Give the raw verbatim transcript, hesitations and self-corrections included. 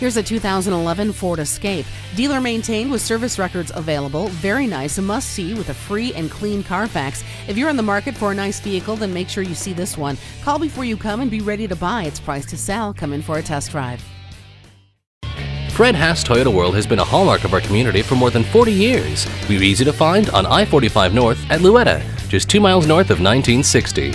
Here's a two thousand eleven Ford Escape. Dealer maintained with service records available. Very nice, a must-see with a free and clean Carfax. If you're in the market for a nice vehicle, then make sure you see this one. Call before you come and be ready to buy. It's priced to sell. Come in for a test drive. Fred Haas Toyota World has been a hallmark of our community for more than forty years. We're easy to find on I forty-five North at Louetta, just two miles north of nineteen sixty.